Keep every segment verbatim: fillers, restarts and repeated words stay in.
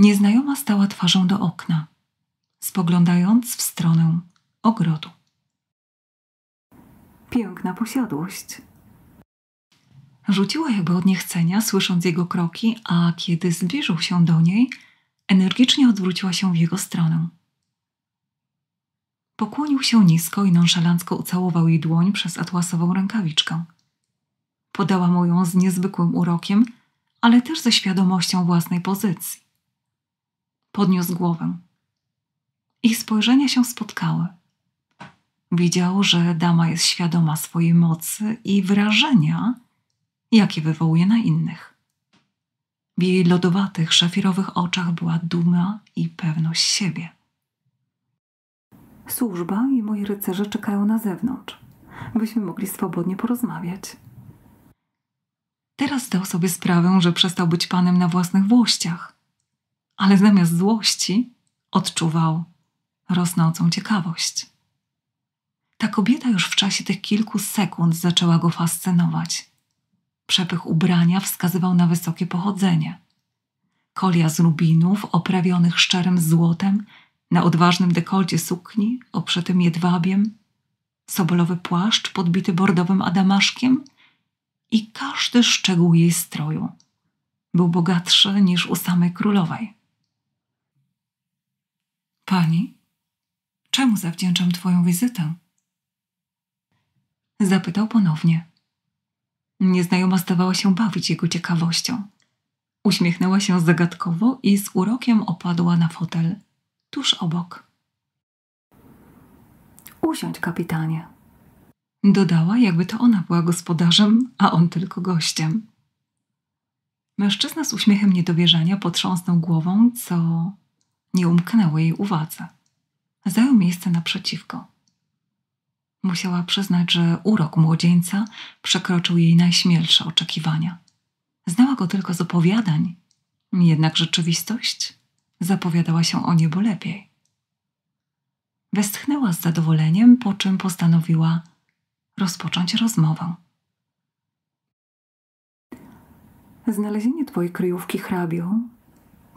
Nieznajoma stała twarzą do okna, spoglądając w stronę ogrodu. Piękna posiadłość. Rzuciła jakby od niechcenia, słysząc jego kroki, a kiedy zbliżył się do niej, energicznie odwróciła się w jego stronę. Pokłonił się nisko i nonszalancko ucałował jej dłoń przez atłasową rękawiczkę. Podała mu ją z niezwykłym urokiem, ale też ze świadomością własnej pozycji. Podniósł głowę. Ich spojrzenia się spotkały. Widział, że dama jest świadoma swojej mocy i wrażenia, jakie wywołuje na innych. W jej lodowatych, szafirowych oczach była duma i pewność siebie. Służba i moi rycerze czekają na zewnątrz, byśmy mogli swobodnie porozmawiać. Teraz zdał sobie sprawę, że przestał być panem na własnych włościach, ale zamiast złości odczuwał rosnącą ciekawość. Ta kobieta już w czasie tych kilku sekund zaczęła go fascynować. Przepych ubrania wskazywał na wysokie pochodzenie. Kolia z rubinów oprawionych szczerym złotem, na odważnym dekolcie sukni oprzetym jedwabiem, sobolowy płaszcz podbity bordowym adamaszkiem i każdy szczegół jej stroju był bogatszy niż u samej królowej. Pani, czemu zawdzięczam twoją wizytę? Zapytał ponownie. Nieznajoma zdawała się bawić jego ciekawością. Uśmiechnęła się zagadkowo i z urokiem opadła na fotel tuż obok. Usiądź, kapitanie. Dodała, jakby to ona była gospodarzem, a on tylko gościem. Mężczyzna z uśmiechem niedowierzania potrząsnął głową, co nie umknęło jej uwadze. Zajął miejsce naprzeciwko. Musiała przyznać, że urok młodzieńca przekroczył jej najśmielsze oczekiwania. Znała go tylko z opowiadań, jednak rzeczywistość zapowiadała się o niebo lepiej. Westchnęła z zadowoleniem, po czym postanowiła rozpocząć rozmowę. Znalezienie twojej kryjówki, hrabią,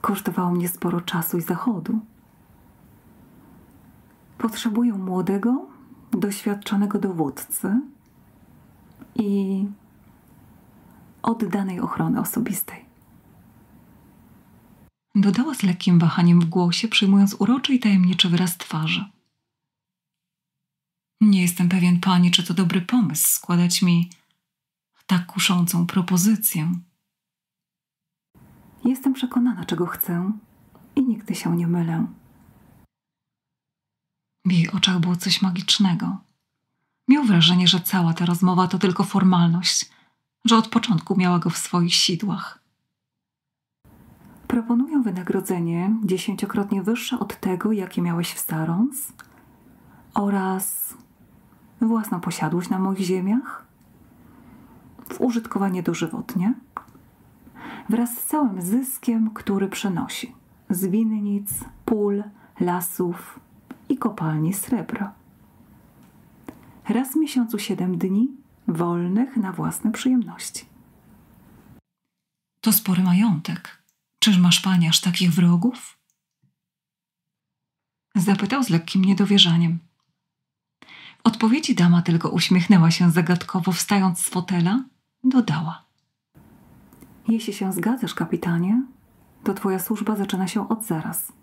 kosztowało mnie sporo czasu i zachodu. Potrzebuję młodego, doświadczonego dowódcy i oddanej ochrony osobistej. Dodała z lekkim wahaniem w głosie, przyjmując uroczy i tajemniczy wyraz twarzy. Nie jestem pewien, pani, czy to dobry pomysł składać mi tak kuszącą propozycję. Jestem przekonana, czego chcę i nigdy się nie mylę. W jej oczach było coś magicznego. Miał wrażenie, że cała ta rozmowa to tylko formalność, że od początku miała go w swoich sidłach. Proponuję wynagrodzenie dziesięciokrotnie wyższe od tego, jakie miałeś w Sarons, oraz własną posiadłość na moich ziemiach, w użytkowanie dożywotnie, wraz z całym zyskiem, który przynosi z winnic, pól, lasów i kopalni srebra. Raz w miesiącu siedem dni wolnych na własne przyjemności. To spory majątek. Czyż masz pani aż takich wrogów? Zapytał z lekkim niedowierzaniem. W odpowiedzi dama tylko uśmiechnęła się zagadkowo, wstając z fotela, dodała. Jeśli się zgadzasz, kapitanie, to twoja służba zaczyna się od zaraz.